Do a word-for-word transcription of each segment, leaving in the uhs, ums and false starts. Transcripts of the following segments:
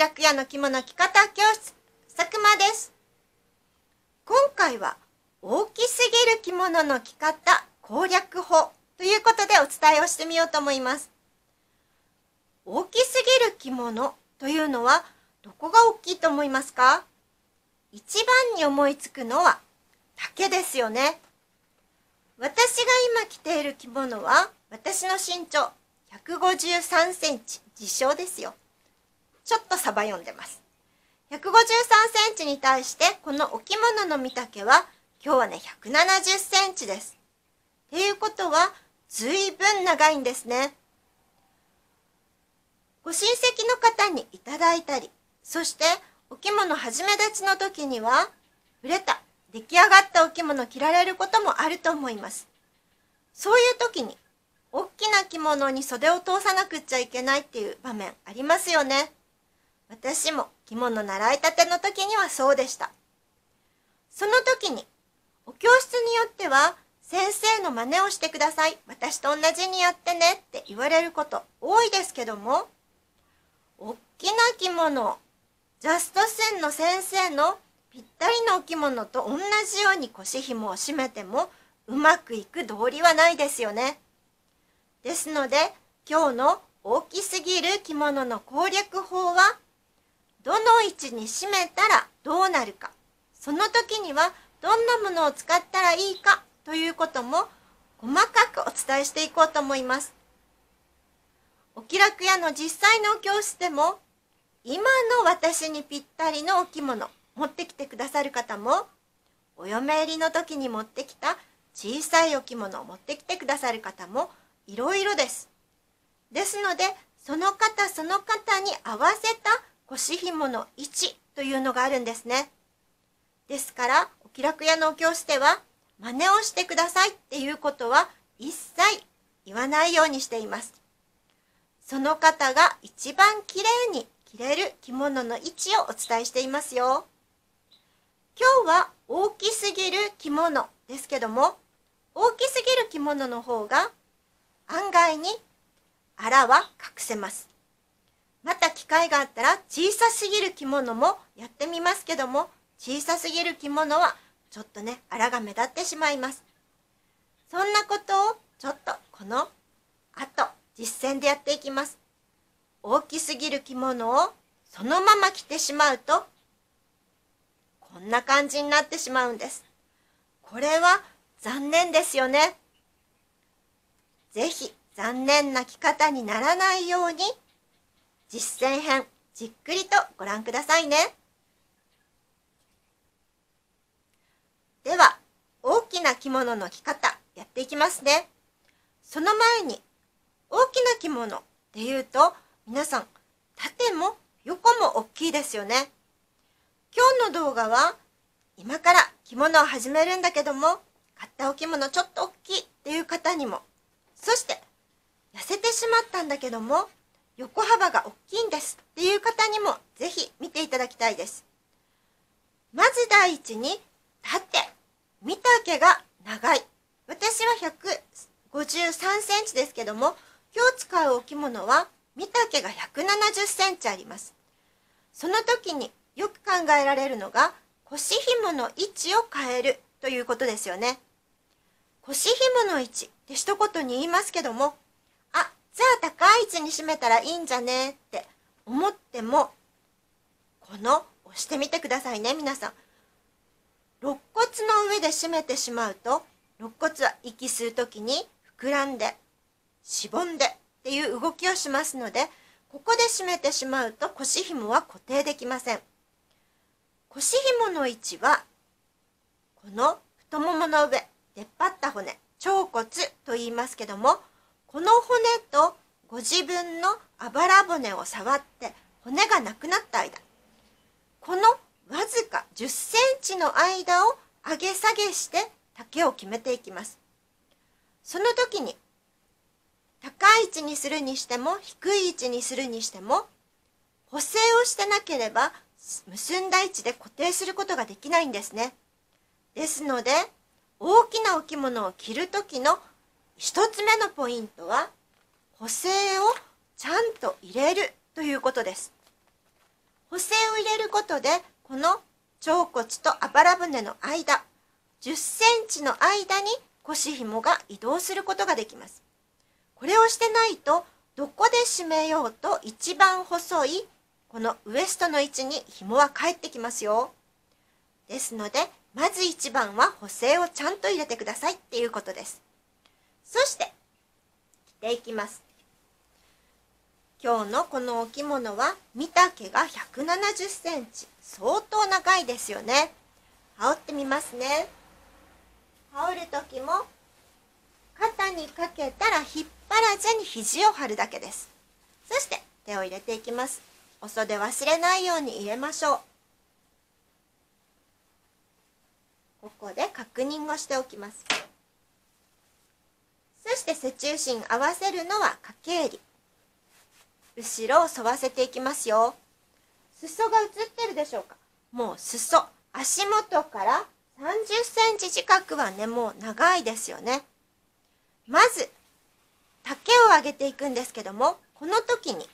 楽屋の着物着方教室、佐久間です。今回は大きすぎる着物の着方攻略法ということでお伝えをしてみようと思います。大きすぎる着物というのはどこが大きいと思いますか？一番に思いつくのは丈ですよね。私が今着ている着物は私の身長ひゃくごじゅうさんセンチ、自称ですよ。ちょっとサバ読んでます。ひゃくごじゅうさんセンチに対してこのお着物の身丈は今日はねひゃくななじゅっセンチです。っていうことは随分長いんですね。ご親戚の方にいただいたり、そしてお着物始め立ちの時には売れた出来上がったお着物を着られることもあると思います。そういう時に大きな着物に袖を通さなくっちゃいけないっていう場面ありますよね。私も着物習いたての時にはそうでした。その時にお教室によっては先生の真似をしてください、私と同じにやってねって言われること多いですけども、おっきな着物、ジャスト線の先生のぴったりのお着物と同じように腰紐を締めてもうまくいく道理はないですよね。ですので今日の大きすぎる着物の攻略法は、どの位置に締めたらどうなるか、その時にはどんなものを使ったらいいかということも細かくお伝えしていこうと思います。お気楽屋の実際の教室でも今の私にぴったりのお着物持ってきてくださる方も、お嫁入りの時に持ってきた小さいお着物を持ってきてくださる方もいろいろです。ですのでその方その方に合わせた腰紐の位置というのがあるんですね。ですからお気楽屋のお教室では真似をしてくださいっていうことは一切言わないようにしています。その方が一番きれいに着れる着物の位置をお伝えしていますよ。今日は大きすぎる着物ですけども、大きすぎる着物の方が案外にあらは隠せます。また機会があったら小さすぎる着物もやってみますけども、小さすぎる着物はちょっとねあらが目立ってしまいます。そんなことをちょっとこの後実践でやっていきます。大きすぎる着物をそのまま着てしまうとこんな感じになってしまうんです。これは残念ですよね。ぜひ残念な着方にならないように実践編じっくりとご覧くださいね。では大きな着物の着方やっていきますね。その前に大きな着物っていうと皆さん縦も横も大きいですよね。今日の動画は今から着物を始めるんだけども買ったお着物ちょっと大きいっていう方にも、そして痩せてしまったんだけども横幅が大きいんですっていう方にもぜひ見ていただきたいです。まず第一に縦、身丈が長い。私はひゃくごじゅうさんセンチですけども今日使うお着物は身丈がひゃくななじゅっセンチあります。その時によく考えられるのが腰紐の位置を変えるということですよね。腰紐の位置って一言に言いますけども、あ、じゃあ高い位置に締めたらいいんじゃねって思っても、この押してみてくださいね皆さん。肋骨の上で締めてしまうと肋骨は息吸う時に膨らんでしぼんでっていう動きをしますので、ここで締めてしまうと腰紐は固定できません。腰紐の位置はこの太ももの上、出っ張った骨、腸骨と言いますけども、この骨とご自分のあばら骨を触って骨がなくなった間、このわずかじゅっセンチの間を上げ下げして丈を決めていきます。その時に高い位置にするにしても低い位置にするにしても補正をしてなければ結んだ位置で固定することができないんですね。ですので大きなお着物を着る時の一つ目のポイントは補正をちゃんと入れるということです。補正を入れることで、この腸骨とあばら骨の間、じゅっセンチの間に腰紐が移動することができます。これをしてないと、どこで締めようと一番細いこのウエストの位置に紐は返ってきますよ。ですので、まず一番は補正をちゃんと入れてくださいっていうことです。そして、着ていきます。今日のこのお着物は、身丈がひゃくななじゅっセンチ。相当長いですよね。羽織ってみますね。羽織る時も、肩にかけたら引っ張らずに肘を張るだけです。そして、手を入れていきます。お袖忘れないように入れましょう。ここで確認をしておきます。そして背中心合わせるのは掛け襟。後ろを沿わせていきますよ。裾が映ってるでしょうか。もう裾、足元からさんじゅっセンチ近くはね、もう長いですよね。まず丈を上げていくんですけども、この時に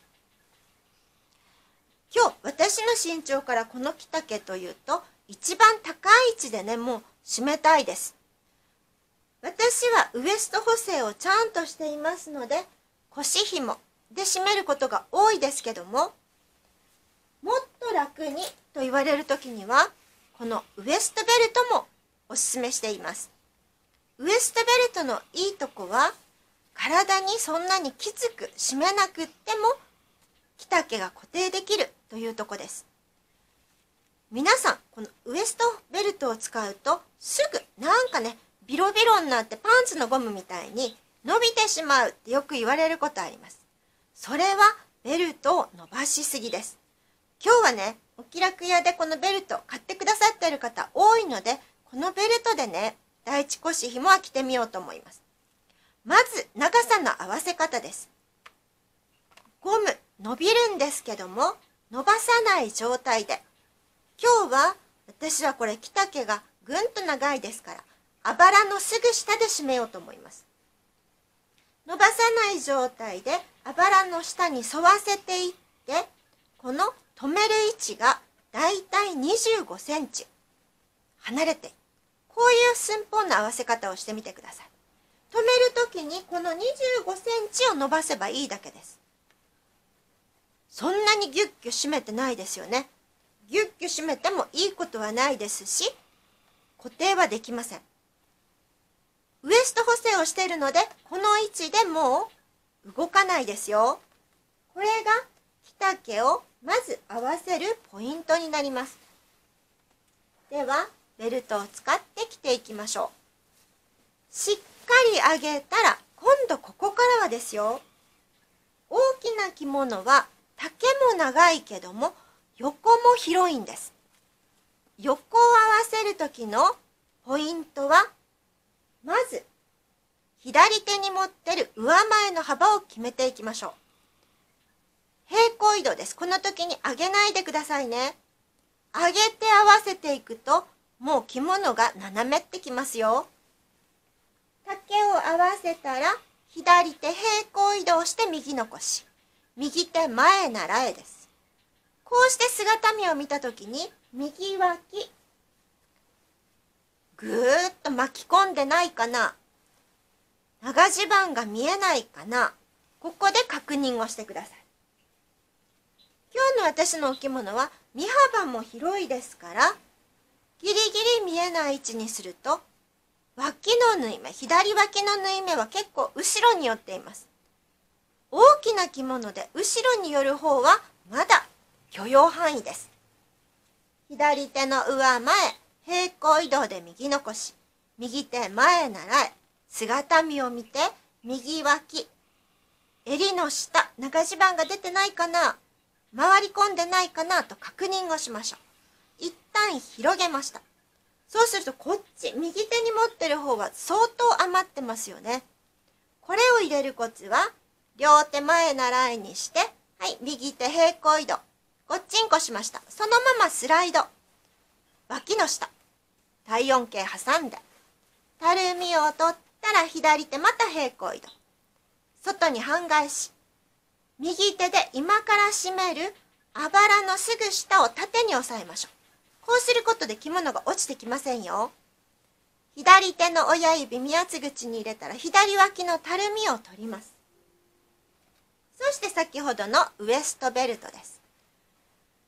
今日私の身長からこの着丈というと、一番高い位置でね、もう締めたいです。私はウエスト補正をちゃんとしていますので、腰紐で締めることが多いですけども、もっと楽にと言われる時には、このウエストベルトもおすすめしています。ウエストベルトのいいとこは、体にそんなにきつく締めなくっても、着丈が固定できるというとこです。皆さん、このウエストベルトを使うと、すぐなんかね、ビロビロになってパンツのゴムみたいに伸びてしまうってよく言われることあります。それはベルトを伸ばしすぎです。今日はね、お気楽屋でこのベルト買ってくださっている方多いので、このベルトでね、第一腰紐は着てみようと思います。まず、長さの合わせ方です。ゴム伸びるんですけども、伸ばさない状態で、今日は私はこれ着丈がぐんと長いですから、あばらのすぐ下で締めようと思います。伸ばさない状態であばらの下に沿わせていって、この止める位置がだいたいにじゅうごセンチ離れて、こういう寸法の合わせ方をしてみてください。止める時にこのにじゅうごセンチを伸ばせばいいだけです。そんなにギュッギュ締めてないですよね。ギュッギュ締めてもいいことはないですし、固定はできません。ウエスト補正をしているので、この位置でもう動かないですよ。これが着丈をまず合わせるポイントになります。では、ベルトを使って着ていきましょう。しっかり上げたら、今度ここからはですよ。大きな着物は丈も長いけども、横も広いんです。横を合わせる時のポイントは、まず左手に持ってる上前の幅を決めていきましょう。平行移動です。この時に上げないでくださいね。上げて合わせていくと、もう着物が斜めってきますよ。丈を合わせたら、左手平行移動して右の腰。右手前ならえです。こうして姿見を見たときに、右脇、ぐーっと巻き込んでないかな、長襦袢が見えないかな、ここで確認をしてください。今日の私のお着物は、身幅も広いですから、ギリギリ見えない位置にすると、脇の縫い目、左脇の縫い目は結構後ろに寄っています。大きな着物で後ろに寄る方は、まだ、許容範囲です。左手の上前、平行移動で右の腰、右手前ならえ、姿見を見て、右脇、襟の下、長襦袢が出てないかな、回り込んでないかなと確認をしましょう。一旦広げました。そうするとこっち、右手に持ってる方は相当余ってますよね。これを入れるコツは、両手前ならえにして、はい、右手平行移動。ごっちんこしました。そのままスライド。脇の下。体温計挟んで。たるみを取ったら左手また平行移動。外に半返し。右手で今から締めるあばらのすぐ下を縦に押さえましょう。こうすることで着物が落ちてきませんよ。左手の親指見厚口に入れたら左脇のたるみを取ります。そして先ほどのウエストベルトです。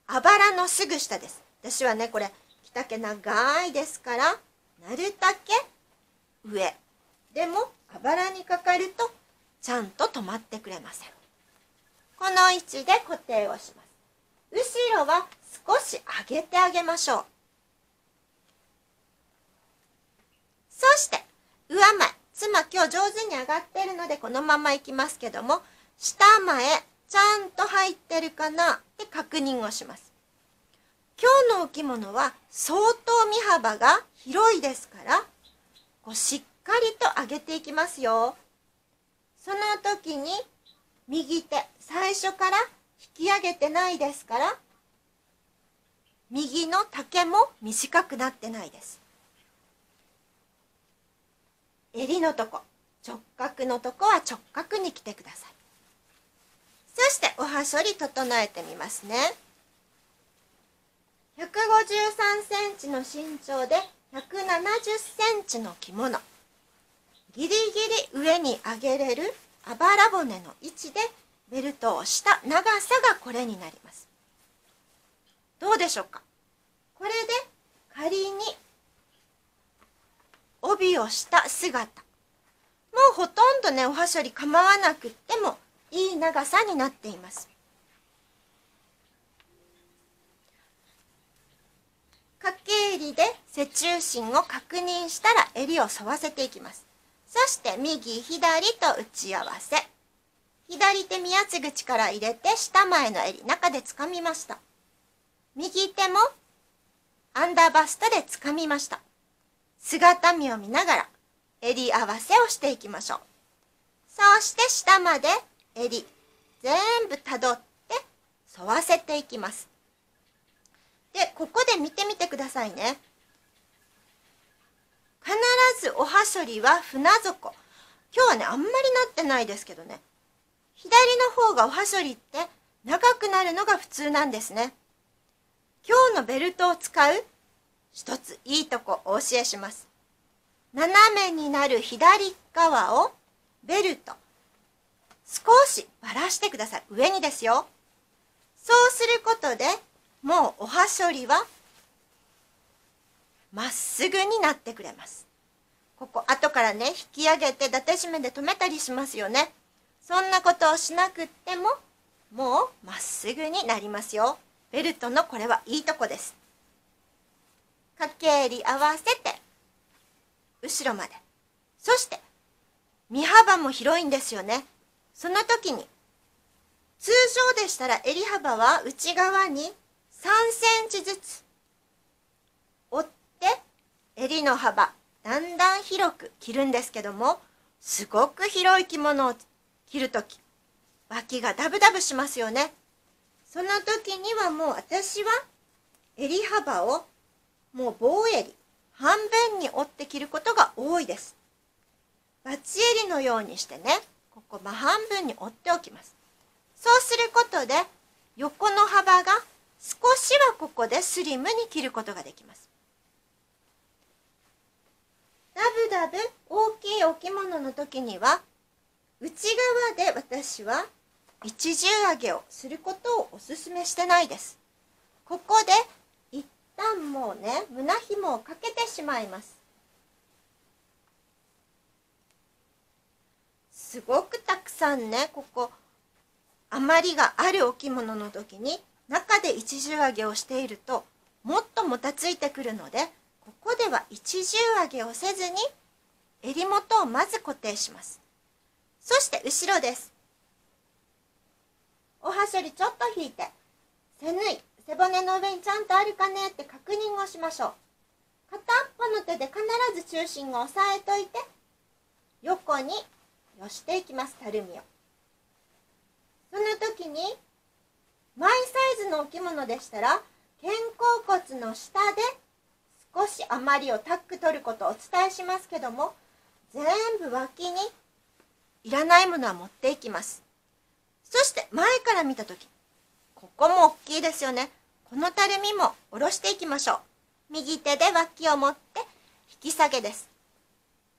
あばらのすぐ下です。私はねこれ着丈長いですからなるだけ上。でもあばらにかかるとちゃんと止まってくれません。この位置で固定をします。後ろは少し上げてあげましょう。そして上前、つま今日上手に上がっているのでこのままいきますけども、下前ちゃんと入ってるかなって確認をします。今日のお着物は相当身幅が広いですからこうしっかりと上げていきますよ。その時に右手最初から引き上げてないですから右の丈も短くなってないです。襟のとこ直角のとこは直角に着てください。そしておはしょり整えてみますね。ひゃくごじゅうさんセンチの身長でひゃくななじゅっセンチの着物、ギリギリ上に上げれるあばら骨の位置でベルトをした長さがこれになります。どうでしょうか。これで仮に帯をした姿、もうほとんどねおはしょり構わなくってもいい長さになっています。かけ襟で背中心を確認したら襟を沿わせていきます。そして右左と打ち合わせ、左手見厚口から入れて下前の襟中で掴みました。右手もアンダーバストで掴みました。姿見を見ながら襟合わせをしていきましょう。そして下まで襟全部たどって沿わせていきます。でここで見てみてくださいね。必ずおはしょりは船底、今日はねあんまりなってないですけどね、左の方がおはしょりって長くなるのが普通なんですね。今日のベルトを使う一ついいとこお教えします。斜めになる左側をベルト少しばらしてください。上にですよ。そうすることでもうおはしょりはまっすぐになってくれます。ここ後からね引き上げてだて締めで留めたりしますよね。そんなことをしなくってももうまっすぐになりますよ。ベルトのこれはいいとこです。かけ襟合わせて後ろまで、そして身幅も広いんですよね。その時に通常でしたら襟幅は内側にさんセンチずつ折って襟の幅だんだん広く着るんですけども、すごく広い着物を着る時脇がダブダブしますよね。その時にはもう私は襟幅をもう棒襟半分に折って着ることが多いです。バチ襟のようにしてねここ真半分に折っておきます。そうすることで横の幅が少しはここでスリムに切ることができます。ダブダブ大きいお着物の時には内側で私は一重上げをすることをおすすめしてないです。ここで一旦もうね胸紐をかけてしまいます。すごくたくさんねここ余りがあるお着物の時に中で一重上げをしているともっともたついてくるので、ここでは一重上げをせずに襟元をまず固定します。そして後ろです。おはしょりちょっと引いて背縫い背骨の上にちゃんとあるかねって確認をしましょう。片っぽの手で必ず中心を押さえといて横に寄していきます。たるみをその時にマイサイズのお着物でしたら肩甲骨の下で少し余りをタック取ることをお伝えしますけども、全部脇にいらないものは持っていきます。そして前から見た時ここも大きいですよね。このたるみも下ろしていきましょう。右手で脇を持って引き下げです。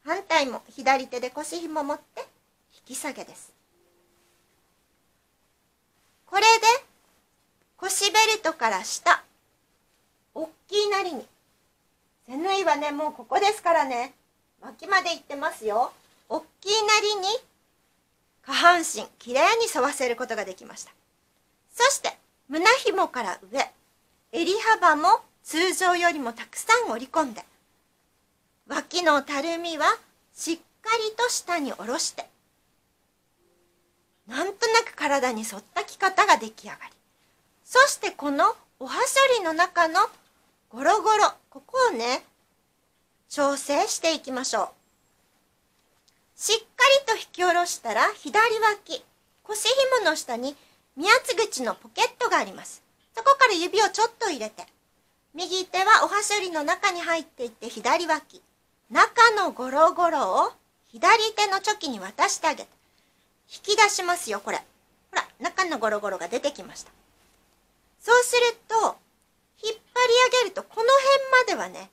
反対も左手で腰紐持って引き下げです。これで腰ベルトから下、おっきいなりに、手縫いはねもうここですからね、脇までいってますよ。おっきいなりに下半身きれいに沿わせることができました。そして胸紐から上、襟幅も通常よりもたくさん折り込んで、脇のたるみはしっかりと下に下ろして、なんとなく体に沿った着方が出来上がり、そしてこのおはしょりの中のゴロゴロ、ここをね調整していきましょう。しっかりと引き下ろしたら左脇、腰紐の下に見厚口のポケットがあります。そこから指をちょっと入れて、右手はおはしょりの中に入っていって、左脇、中のゴロゴロを左手のチョキに渡してあげて引き出しますよ。これほら、中のゴロゴロが出てきました。そうすると引っ張り上げると、この辺まではね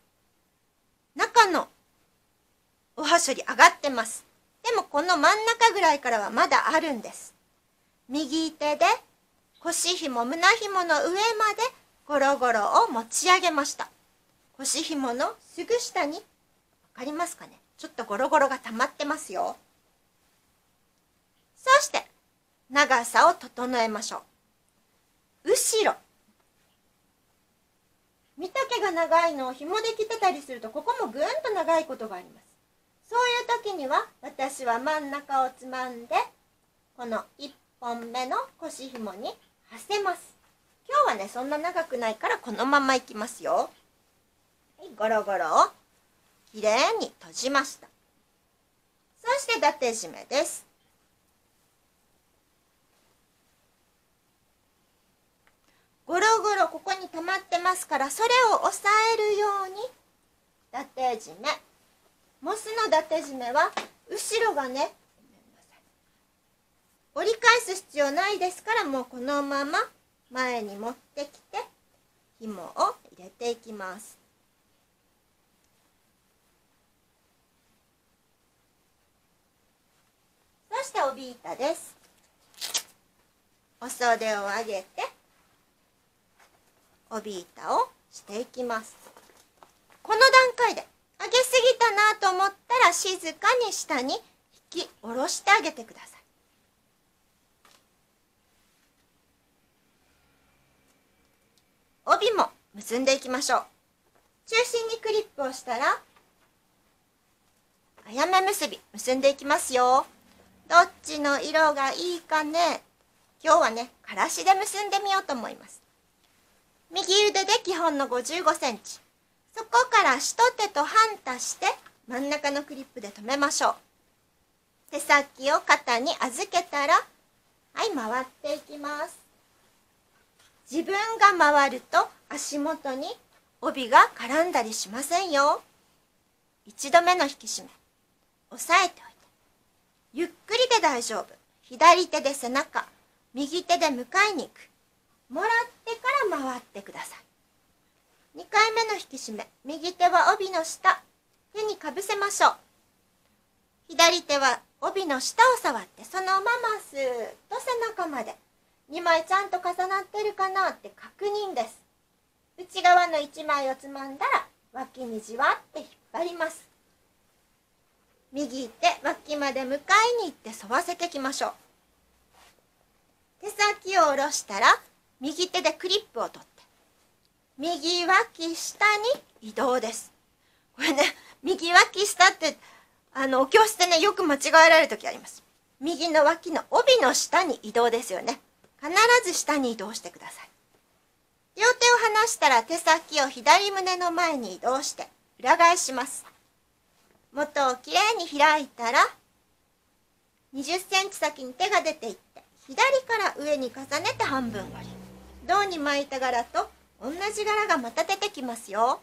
中のおはしょり上がってます。でもこの真ん中ぐらいからはまだあるんです。右手で腰ひも、胸ひもの上までゴロゴロを持ち上げました。腰ひものすぐ下に、わかりますかね、ちょっとゴロゴロが溜まってますよ。そして長さを整えましょう。後ろ、身丈が長いのを紐で着てたりすると、ここもぐーんと長いことがあります。そういう時には、私は真ん中をつまんでこのいっぽんめの腰ひもにはせます。今日はねそんな長くないから、このままいきますよ。ゴロゴロをきれいに閉じました。そしてだて締めです。ゴロゴロここに溜まってますから、それを押さえるようにだて締め。モスのだて締めは後ろがね折り返す必要ないですから、もうこのまま前に持ってきて紐を入れていきます。そして帯板です。お袖を上げて帯板をしていきます。この段階で上げすぎたなと思ったら、静かに下に引き下ろしてあげてください。帯も結んでいきましょう。中心にクリップをしたら、あやめ結び結んでいきますよ。どっちの色がいいかね。今日はねからしで結んでみようと思います。右腕で基本のごじゅうごセンチ、そこから一手と半足して真ん中のクリップで留めましょう。手先を肩に預けたら、はい回っていきます。自分が回ると足元に帯が絡んだりしませんよ。一度目の引き締め、押さえておいて、ゆっくりで大丈夫。左手で背中、右手で迎えに行く。もらってから回ってください。にかいめの引き締め、右手は帯の下、手にかぶせましょう。左手は帯の下を触って、そのまますーっと背中まで。にまいちゃんと重なってるかなって確認です。内側のいちまいをつまんだら、脇にじわって引っ張ります。右手、脇まで向かいに行って沿わせていきましょう。手先を下ろしたら、右手でクリップを取って右脇下に移動です。これね、右脇下ってあのお教室でねよく間違えられる時あります。右の脇の帯の下に移動ですよね。必ず下に移動してください。両手を離したら、手先を左胸の前に移動して裏返します。元をきれいに開いたら、にじゅっセンチ先に手が出ていって、左から上に重ねて半分折り、胴に巻いた柄と同じ柄がまた出てきますよ。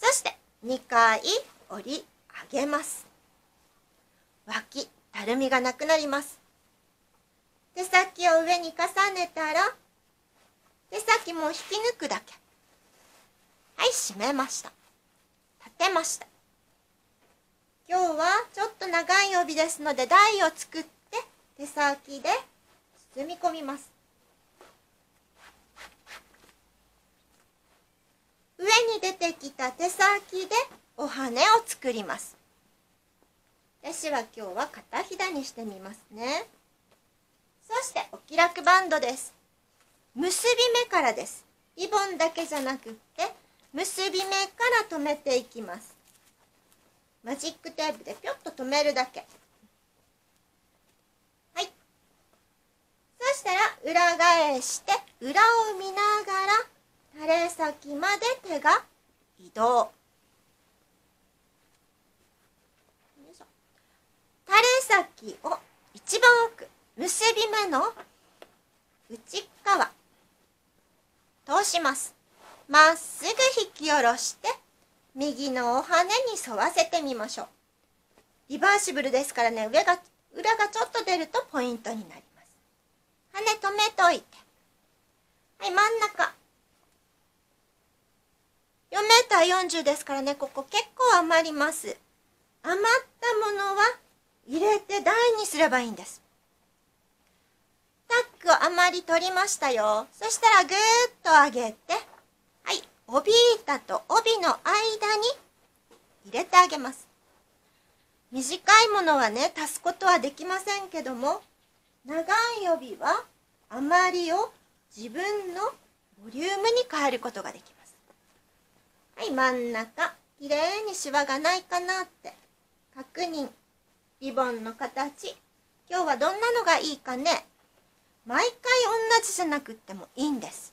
そしてにかい折り上げます。脇、たるみがなくなります。手先を上に重ねたら、でさっきもう引き抜くだけ。はい、締めました。立てました。今日はちょっと長い帯ですので、台を作って手先で包み込みます。上に出てきた手先でお羽を作ります。私は今日は片ひだにしてみますね。そしてお気楽バンドです。結び目からです。リボンだけじゃなくって結び目から留めていきます。マジックテープでピョッと留めるだけ。はい、そしたら裏返して裏を見ながら垂れ先まで手が移動。垂れ先を一番奥、結び目の内側通します。まっすぐ引き下ろして右のお羽に沿わせてみましょう。リバーシブルですからね、上が裏がちょっと出るとポイントになります。羽留めといて、はい、真ん中よんメーターよんじゅうですからね、ここ結構余ります。余ったものは入れて台にすればいいんです。タックを余り取りましたよ。そしたらぐーっと上げて、はい、帯板と帯の間に入れてあげます。短いものはね、足すことはできませんけども、長い帯は余りを自分のボリュームに変えることができます。はい、真ん中きれいにシワがないかなって確認。リボンの形、今日はどんなのがいいかね。毎回同じじゃなくってもいいんです。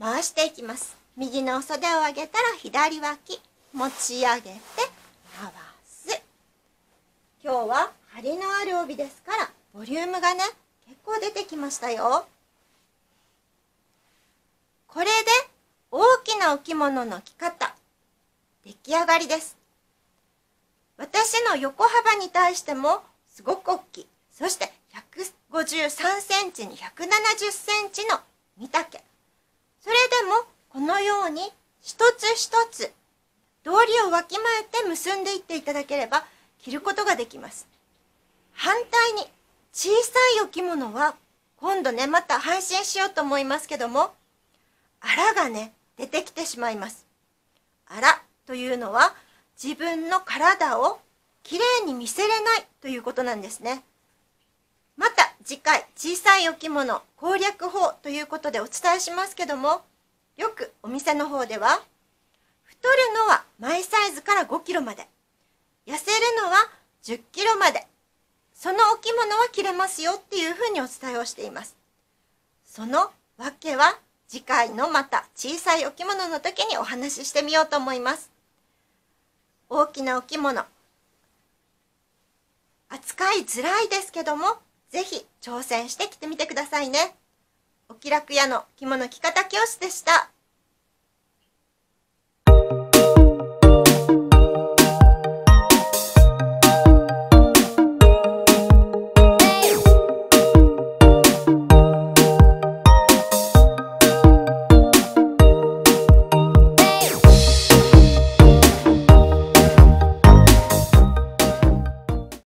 回していきます。右のお袖を上げたら左脇持ち上げて回す。今日は張りのある帯ですから、ボリュームがね結構出てきましたよ。これで大きなお着物の着方出来上がりです。私の横幅に対してもすごく大きい。そしてひゃくごじゅうさんセンチにひゃくななじゅっセンチの身丈。それでもこのように一つ一つ道理をわきまえて結んでいっていただければ着ることができます。反対に小さいお着物は今度ね、また配信しようと思いますけども、あらがね出てきてしまいます。あらというのは自分の体をきれいに見せれないということなんですね。また次回、小さいお着物攻略法ということでお伝えしますけども、よくお店の方では太るのはマイサイズからごキロまで、痩せるのはじゅっキロまで、そのお着物は着れますよっていうふうにお伝えをしています。そのわけは次回のまた小さいお着物の時にお話ししてみようと思います。大きなお着物、扱いづらいですけども、ぜひ挑戦して着てみてくださいね。お気楽屋の着物着方教室でした。